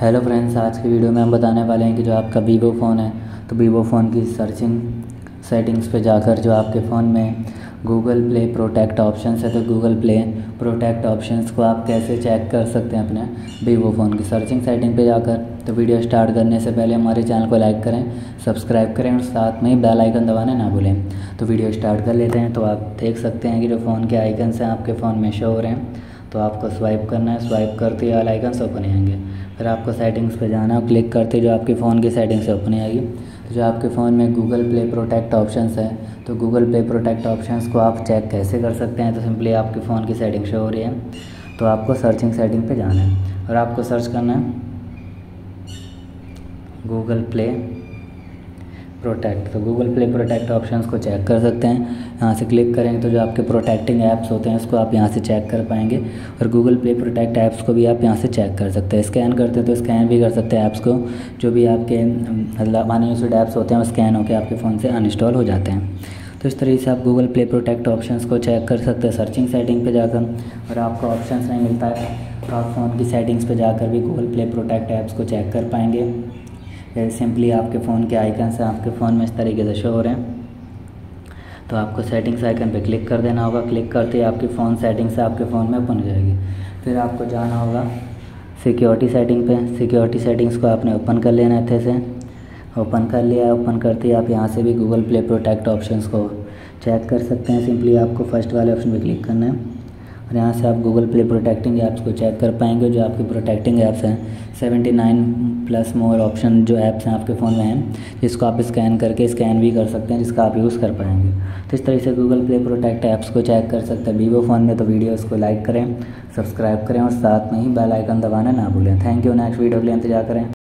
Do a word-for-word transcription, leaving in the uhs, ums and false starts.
Hello friends, आज की video में हम बताने वाले हैं कि जो आपका वीवो फ़ोन है तो वीवो फ़ोन की सर्चिंग सेटिंग्स पे जाकर जो आपके फ़ोन में गूगल प्ले प्रोटेक्ट ऑप्शंस है तो गूगल प्ले प्रोटेक्ट ऑप्शंस को आप कैसे चेक कर सकते हैं अपने वीवो फ़ोन की सर्चिंग सेटिंग पे जाकर। तो वीडियो स्टार्ट करने से पहले हमारे चैनल को लाइक करें, सब्सक्राइब करें और साथ में ही बेल आइकन दबाना ना भूलें। तो वीडियो स्टार्ट कर लेते हैं। तो आप देख सकते हैं कि जो फ़ोन के आइकन्स हैं आपके फ़ोन में शो हो रहे हैं, तो आपको स्वाइप करना है। स्वाइप करते ही वाले आइकन्स ओपन आएंगे, फिर आपको सेटिंग्स पे जाना है, क्लिक करते जो आपके फ़ोन की सेटिंग्स ओपन आएगी। तो जो आपके फ़ोन में गूगल प्ले प्रोटेक्ट ऑप्शंस है तो गूगल प्ले प्रोटेक्ट ऑप्शंस को आप चेक कैसे कर सकते हैं, तो सिंपली आपके फ़ोन की सेटिंग शो हो रही है तो आपको सर्चिंग सेटिंग पे जाना है और आपको सर्च करना है गूगल प्ले प्रोटेक्ट। तो गूगल प्ले प्रोटेक्ट ऑप्शंस को चेक कर सकते हैं, यहाँ से क्लिक करेंगे तो जो आपके प्रोटेक्टिंग ऐप्स होते हैं उसको आप यहाँ से चेक कर पाएंगे और गूगल प्ले प्रोटेक्ट ऐप्स को भी आप यहाँ से चेक कर सकते हैं। स्कैन करते हैं तो स्कैन भी कर सकते हैं ऐप्स को, जो भी आपके मतलब अनयूज्ड ऐप्स होते हैं वो स्कैन होकर आपके फ़ोन से अनइंस्टॉल हो जाते हैं। तो इस तरीके से आप गूगल प्ले प्रोटेक्ट ऑप्शंस को चेक कर सकते हैं सर्चिंग सेटिंग पे जाकर। और आपको ऑप्शंस नहीं मिलता है तो आप फ़ोन की सेटिंग्स पे जाकर भी गूगल प्ले प्रोटेक्ट ऐप्स को चेक कर पाएंगे। सिंपली आपके फ़ोन के आइकन्स हैं आपके फ़ोन में इस तरीके से शो हो रहे हैं, तो आपको सेटिंग्स आइकन पे क्लिक कर देना होगा। क्लिक करते ही आपके फ़ोन सेटिंग्स आपके फ़ोन में ओपन हो जाएगी। फिर आपको जाना होगा सिक्योरिटी सेटिंग पे। सिक्योरिटी सेटिंग्स को आपने ओपन कर लेना है, अच्छे से ओपन कर लिया। ओपन करते ही आप यहाँ से भी गूगल प्ले प्रोटेक्ट ऑप्शंस को चेक कर सकते हैं। सिंपली आपको फर्स्ट वाले ऑप्शन पर क्लिक करना है और यहाँ से आप गूगल प्ले प्रोटेक्टिंग ऐप्स को चेक कर पाएंगे। जो आपके प्रोटेक्टिंग ऐप्स हैं seventy nine plus more option जो ऐप्स हैं आपके फ़ोन में हैं, जिसको आप स्कैन करके स्कैन भी कर सकते हैं, जिसका आप यूज़ कर पाएंगे। तो इस तरह से गूगल प्ले प्रोटेक्ट ऐप्स को चेक कर सकते हैं वीवो फ़ोन में। तो वीडियोस को लाइक करें, सब्सक्राइब करें और साथ में ही बेल आइकन दबाना ना भूलें। Thank you. नेक्स्ट वीडियो के लिए इंतजार करें।